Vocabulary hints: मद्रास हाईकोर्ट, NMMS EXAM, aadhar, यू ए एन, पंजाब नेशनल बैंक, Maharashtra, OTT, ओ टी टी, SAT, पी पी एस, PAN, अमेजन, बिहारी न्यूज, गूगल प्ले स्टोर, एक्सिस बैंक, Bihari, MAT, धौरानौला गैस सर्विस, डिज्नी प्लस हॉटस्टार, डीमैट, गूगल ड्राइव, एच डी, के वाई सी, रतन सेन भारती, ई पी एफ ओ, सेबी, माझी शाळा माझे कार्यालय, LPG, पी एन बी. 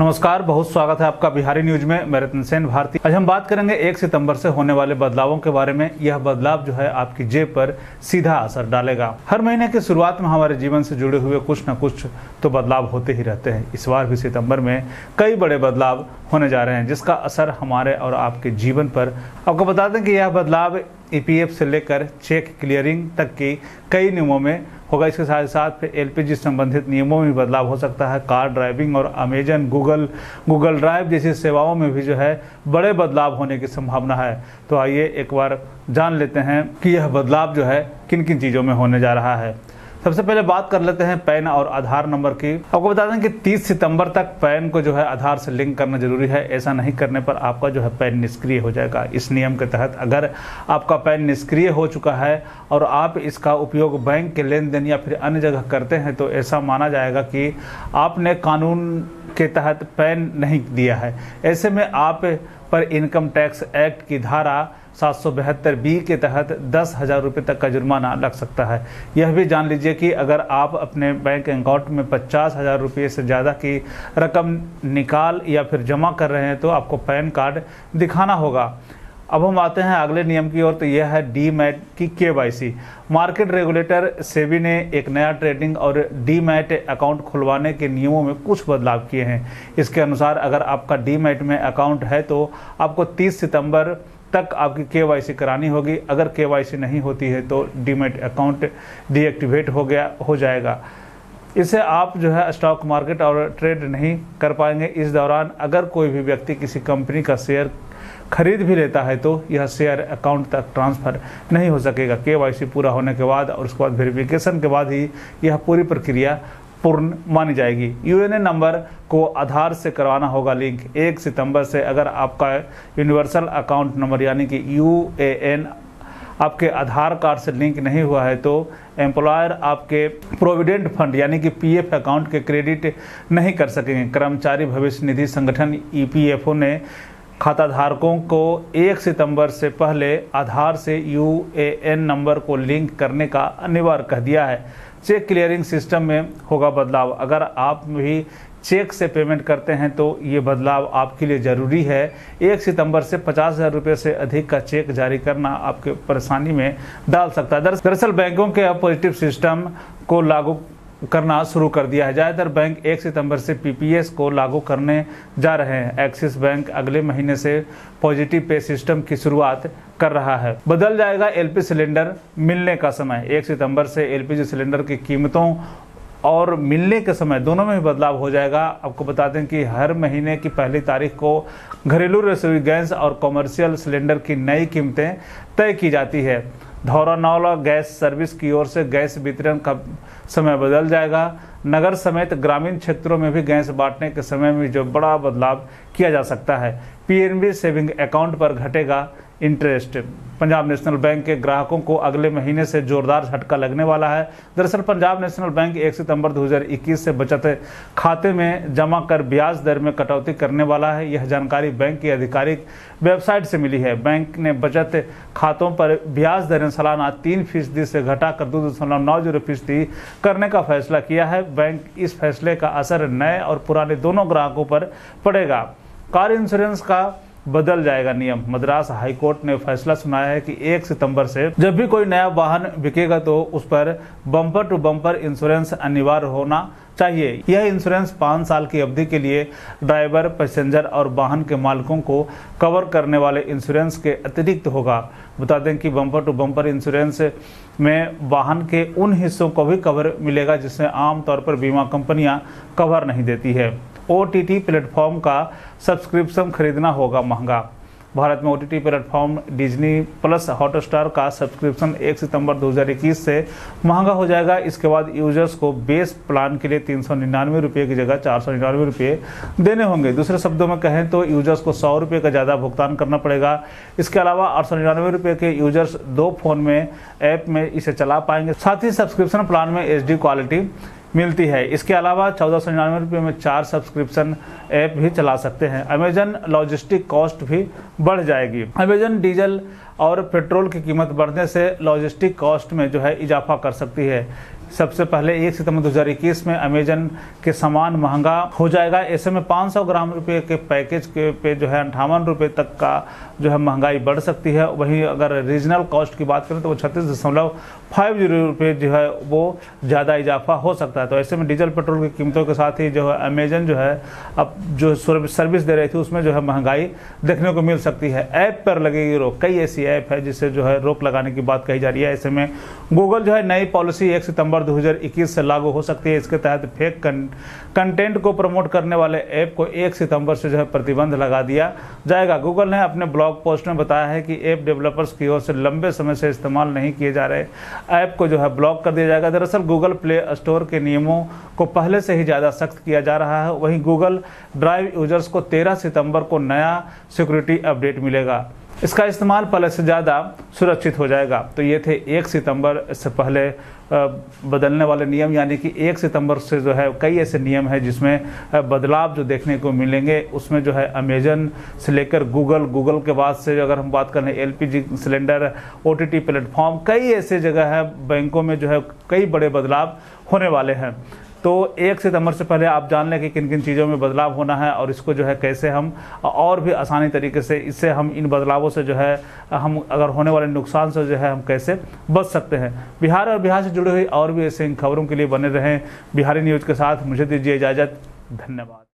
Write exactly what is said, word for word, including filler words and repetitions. नमस्कार, बहुत स्वागत है आपका बिहारी न्यूज में। मैं रतन सेन भारती। आज हम बात करेंगे एक सितंबर से होने वाले बदलावों के बारे में। यह बदलाव जो है आपकी जेब पर सीधा असर डालेगा। हर महीने की शुरुआत में हमारे जीवन से जुड़े हुए कुछ न कुछ तो बदलाव होते ही रहते हैं। इस बार भी सितंबर में कई बड़े बदलाव होने जा रहे हैं जिसका असर हमारे और आपके जीवन पर। आपको बता दें कि यह बदलाव ई पी एफ ओ से लेकर चेक क्लियरिंग तक की कई नियमों में होगा। इसके साथ साथ फिर एल पी जी संबंधित नियमों में बदलाव हो सकता है। कार ड्राइविंग और अमेजन गूगल गूगल ड्राइव जैसी सेवाओं में भी जो है बड़े बदलाव होने की संभावना है। तो आइए एक बार जान लेते हैं कि यह बदलाव जो है किन किन चीज़ों में होने जा रहा है। सबसे पहले बात कर लेते हैं पैन और आधार नंबर की। आपको बता दें कि तीस सितंबर तक पैन को जो है आधार से लिंक करना जरूरी है। ऐसा नहीं करने पर आपका जो है पैन निष्क्रिय हो जाएगा। इस नियम के तहत अगर आपका पैन निष्क्रिय हो चुका है और आप इसका उपयोग बैंक के लेन देन या फिर अन्य जगह करते हैं तो ऐसा माना जाएगा कि आपने कानून के तहत पैन नहीं दिया है। ऐसे में आप पर इनकम टैक्स एक्ट की धारा सात सौ बहत्तर बी के तहत दस हज़ार रुपये तक का जुर्माना लग सकता है। यह भी जान लीजिए कि अगर आप अपने बैंक अकाउंट में पचास हज़ार रुपये से ज़्यादा की रकम निकाल या फिर जमा कर रहे हैं तो आपको पैन कार्ड दिखाना होगा। अब हम आते हैं अगले नियम की ओर, तो यह है डीमैट की के वाई सी। Market regulator सेबी ने एक नया ट्रेडिंग और डीमैट अकाउंट खुलवाने के नियमों में कुछ बदलाव किए हैं। इसके अनुसार अगर आपका डीमैट में अकाउंट है तो आपको तीस सितंबर तक आपकी के वाई सी करानी होगी। अगर के वाई सी नहीं होती है तो डीमैट अकाउंट डीएक्टिवेट हो गया हो जाएगा। इससे आप जो है स्टॉक मार्केट और ट्रेड नहीं कर पाएंगे। इस दौरान अगर कोई भी व्यक्ति किसी कंपनी का शेयर खरीद भी लेता है तो यह शेयर अकाउंट तक ट्रांसफ़र नहीं हो सकेगा। के वाई सी पूरा होने के बाद और उसके बाद वेरिफिकेशन के बाद ही यह पूरी प्रक्रिया पूर्ण मानी जाएगी। यू एन ए नंबर को आधार से करवाना होगा लिंक। एक सितंबर से अगर आपका यूनिवर्सल अकाउंट नंबर यानी कि यू ए एन आपके आधार कार्ड से लिंक नहीं हुआ है तो एम्प्लॉयर आपके प्रोविडेंट फंड यानी कि पी एफ अकाउंट के क्रेडिट नहीं कर सकेंगे। कर्मचारी भविष्य निधि संगठन ई पी एफ ओ ने खाताधारकों को एक सितंबर से पहले आधार से यू ए एन नंबर को लिंक करने का अनिवार्य कह दिया है। चेक क्लियरिंग सिस्टम में होगा बदलाव। अगर आप भी चेक से पेमेंट करते हैं तो ये बदलाव आपके लिए ज़रूरी है। एक सितंबर से पचास हज़ार रुपये से अधिक का चेक जारी करना आपके परेशानी में डाल सकता है। दरअसल बैंकों के अब पॉजिटिव सिस्टम को लागू करना शुरू कर दिया है। ज़्यादातर बैंक एक सितंबर से पी पी एस को लागू करने जा रहे हैं। एक्सिस बैंक अगले महीने से पॉजिटिव पे सिस्टम की शुरुआत कर रहा है। बदल जाएगा एल पी जी सिलेंडर मिलने का समय। एक सितंबर से एल पी जी सिलेंडर की कीमतों और मिलने के समय दोनों में ही बदलाव हो जाएगा। आपको बता दें कि हर महीने की पहली तारीख को घरेलू रसोई गैस और कॉमर्शियल सिलेंडर की नई कीमतें तय की जाती है। धौरानौला गैस सर्विस की ओर से गैस वितरण का समय बदल जाएगा। नगर समेत ग्रामीण क्षेत्रों में भी गैस बांटने के समय में जो बड़ा बदलाव किया जा सकता है। पी एन बी saving account पर घटेगा इंटरेस्ट। पंजाब नेशनल बैंक के ग्राहकों को अगले महीने से जोरदार झटका लगने वाला है। दरअसल पंजाब नेशनल बैंक एक सितंबर दो हज़ार इक्कीस से बचत खाते में जमा कर ब्याज दर में कटौती करने वाला है। यह जानकारी बैंक की आधिकारिक वेबसाइट से मिली है। बैंक ने बचत खातों पर ब्याज दरें सालाना तीन फीसदी से घटाकर दो दशमलव नौ जीरो फीसदी करने का फैसला किया है। बैंक इस फैसले का असर नए और पुराने दोनों ग्राहकों पर पड़ेगा। कार इंश्योरेंस का बदल जाएगा नियम। मद्रास हाईकोर्ट ने फैसला सुनाया है कि एक सितंबर से जब भी कोई नया वाहन बिकेगा तो उस पर बम्पर टू बम्पर इंश्योरेंस अनिवार्य होना चाहिए। यह इंश्योरेंस पाँच साल की अवधि के लिए ड्राइवर, पैसेंजर और वाहन के मालिकों को कवर करने वाले इंश्योरेंस के अतिरिक्त होगा। बता दें कि बम्पर टू बम्पर इंश्योरेंस में वाहन के उन हिस्सों को भी कवर मिलेगा जिसे आमतौर पर बीमा कंपनियां कवर नहीं देती है। ओ टी टी प्लेटफॉर्म का सब्सक्रिप्शन खरीदना होगा महंगा। भारत में ओ टी टी platform डिज्नी प्लस हॉटस्टार का सब्सक्रिप्शन एक सितंबर दो हज़ार इक्कीस से महंगा हो जाएगा। इसके बाद यूजर्स को बेस प्लान के लिए तीन सौ निन्यानवे रुपये की जगह चार सौ निन्यानवे रुपये देने होंगे। दूसरे शब्दों में कहें तो यूजर्स को सौ रुपये का ज़्यादा भुगतान करना पड़ेगा। इसके अलावा आठ सौ निन्यानवे रुपये के यूजर्स दो फोन में ऐप में इसे चला पाएंगे। साथ ही सब्सक्रिप्शन प्लान में एच डी क्वालिटी मिलती है। इसके अलावा चौदह सौ निन्यानवे रुपये में चार सब्सक्रिप्शन ऐप भी चला सकते हैं। अमेजन लॉजिस्टिक कॉस्ट भी बढ़ जाएगी। अमेजन डीजल और पेट्रोल की कीमत बढ़ने से लॉजिस्टिक कॉस्ट में जो है इजाफा कर सकती है। सबसे पहले एक सितंबर दो हज़ार इक्कीस में अमेजन के सामान महंगा हो जाएगा। ऐसे में पाँच सौ ग्राम रुपए के पैकेज के पे जो है अंठावन रुपये तक का जो है महंगाई बढ़ सकती है। वहीं अगर रीजनल कॉस्ट की बात करें तो वो छत्तीस दशमलव फाइव जीरो रुपये जो है वो ज़्यादा इजाफा हो सकता है। तो ऐसे में डीजल पेट्रोल की कीमतों के साथ ही जो है अमेजन जो है अब जो सर्विस दे रही थी उसमें जो है महंगाई देखने को मिल सकती है। ऐप पर लगेगी रोक, कई ऐसी ऐप है जिससे जो है रोक लगाने की बात कही जा रही है। ऐसे में गूगल जो है नई पॉलिसी एक सितंबर दो हज़ार इक्कीस से लागू हो सकती है। इसके तहत फेक कंटेंट को प्रमोट करने वाले ऐप को एक सितंबर से जो है प्रतिबंध लगा दिया जाएगा। गूगल ने अपने ब्लॉग पोस्ट में बताया है कि ऐप डेवलपर्स की ओर से लंबे समय से इस्तेमाल नहीं किए जा रहे ऐप को जो है ब्लॉक कर दिया जाएगा। दरअसल गूगल प्ले स्टोर के नियमों को पहले से ही ज़्यादा सख्त किया जा रहा है। वहीं गूगल ड्राइव यूजर्स को तेरह सितंबर को नया सिक्योरिटी अपडेट मिलेगा। इसका इस्तेमाल पहले से ज़्यादा सुरक्षित हो जाएगा। तो ये थे एक सितंबर से पहले बदलने वाले नियम, यानी कि एक सितंबर से जो है कई ऐसे नियम हैं जिसमें बदलाव जो देखने को मिलेंगे। उसमें जो है अमेजन से लेकर गूगल, गूगल के बाद से अगर हम बात करें एलपीजी सिलेंडर, ओटीटी प्लेटफॉर्म, कई ऐसे जगह है, बैंकों में जो है कई बड़े बदलाव होने वाले हैं। तो एक सितंबर से पहले आप जान लें कि किन किन चीज़ों में बदलाव होना है और इसको जो है कैसे हम और भी आसानी तरीके से इससे हम इन बदलावों से जो है हम अगर होने वाले नुकसान से जो है हम कैसे बच सकते हैं। बिहार और बिहार से जुड़ी हुई और भी ऐसे इन खबरों के लिए बने रहें बिहारी न्यूज़ के साथ। मुझे दीजिए इजाज़त, धन्यवाद।